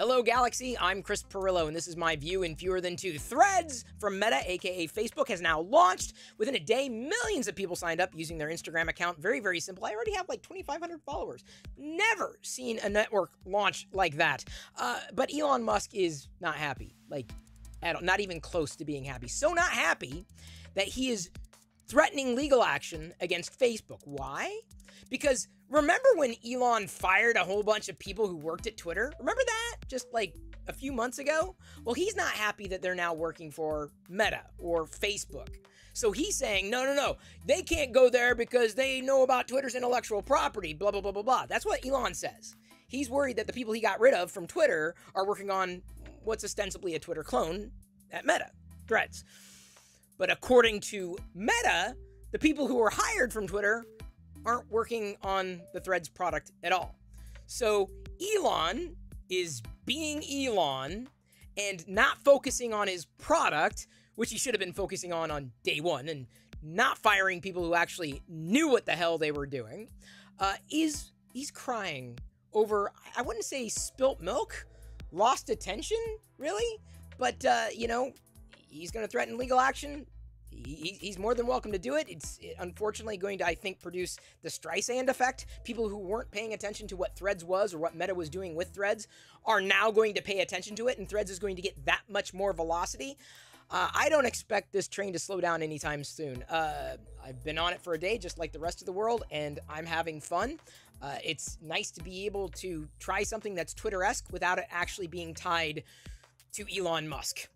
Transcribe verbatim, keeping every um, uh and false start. Hello, Galaxy. I'm Chris Perillo, and this is my view in fewer than two. Threads from Meta, aka Facebook, has now launched. Within a day, millions of people signed up using their Instagram account. Very, very simple. I already have like twenty-five hundred followers. Never seen a network launch like that. Uh, but Elon Musk is not happy. Like, at all, not even close to being happy. So not happy that he is threatening legal action against Facebook. Why? Because remember when Elon fired a whole bunch of people who worked at Twitter? Remember that? Just like a few months ago? Well, he's not happy that they're now working for Meta or Facebook. So he's saying, no, no, no, they can't go there because they know about Twitter's intellectual property, blah, blah, blah, blah, blah. That's what Elon says. He's worried that the people he got rid of from Twitter are working on what's ostensibly a Twitter clone at Meta, Threads. But according to Meta, the people who were hired from Twitter aren't working on the Threads product at all. So Elon is being Elon and not focusing on his product, which he should have been focusing on on day one, and not firing people who actually knew what the hell they were doing, uh, is he's crying over, I wouldn't say spilt milk, lost attention, really, but, uh, you know, he's going to threaten legal action. He, he's more than welcome to do it. It's unfortunately going to, I think, produce the Streisand effect. People who weren't paying attention to what Threads was or what Meta was doing with Threads are now going to pay attention to it, and Threads is going to get that much more velocity. Uh, I don't expect this train to slow down anytime soon. Uh, I've been on it for a day, just like the rest of the world, and I'm having fun. Uh, it's nice to be able to try something that's Twitter-esque without it actually being tied to Elon Musk.